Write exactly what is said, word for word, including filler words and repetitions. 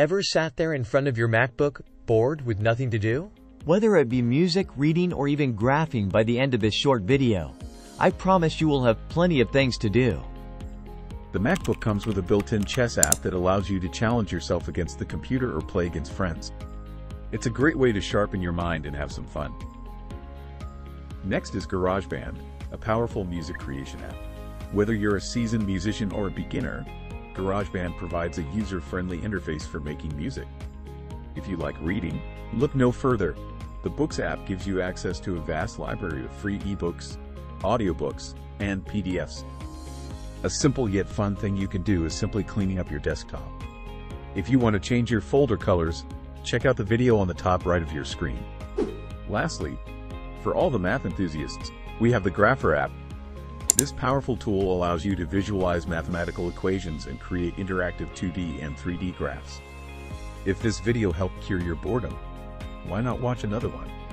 Ever sat there in front of your MacBook, bored with nothing to do? Whether it be music, reading, or even graphing, by the end of this short video, I promise you will have plenty of things to do. The MacBook comes with a built-in chess app that allows you to challenge yourself against the computer or play against friends. It's a great way to sharpen your mind and have some fun. Next is GarageBand, a powerful music creation app. Whether you're a seasoned musician or a beginner, GarageBand provides a user-friendly interface for making music. If you like reading, look no further. The Books app gives you access to a vast library of free ebooks, audiobooks, and P D Fs. A simple yet fun thing you can do is simply cleaning up your desktop. If you want to change your folder colors, check out the video on the top right of your screen. Lastly, for all the math enthusiasts, we have the Grapher app. This powerful tool allows you to visualize mathematical equations and create interactive two D and three D graphs. If this video helped cure your boredom, why not watch another one?